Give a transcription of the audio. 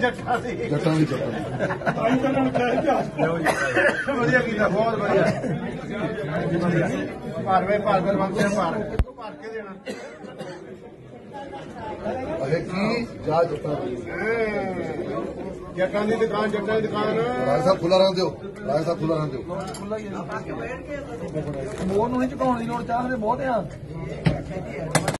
ਜੱਟਾਂ ਦੀ ਜੱਟਾਂ ਦੀ ਤਾਈ ਦਾ ਨਾਮ ਹੈ ਕਿ ਵਧੀਆ ਕੀਤਾ ਬਹੁਤ ਵਧੀਆ ਭਾਰਵੇਂ ਭਾਰਗਰ ਵੰਗਿਆ ਭਾਰ ਕਿੱਥੋਂ ਭਾਰ ਕੇ ਦੇਣਾ ਅਰੇ ਕੀ ਜਾ ਜੱਟਾਂ ਦੀ ਦੁਕਾਨ ਜੱਟਾਂ ਦੀ ਦੁਕਾਨ ਰਾਜ ਸਾਹਿਬ ਖੁੱਲਾ ਰਹਿਣ ਦਿਓ ਰਾਜ ਸਾਹਿਬ ਖੁੱਲਾ ਰਹਿਣ ਦਿਓ ਖੁੱਲਾ ਹੀ ਹੈ ਮੋਰ ਨੂੰ ਨਹੀਂ ਝੁਕਾਉਣ ਦੀ ਲੋੜ ਚਾਹਦੇ ਬਹੁਤ ਆ।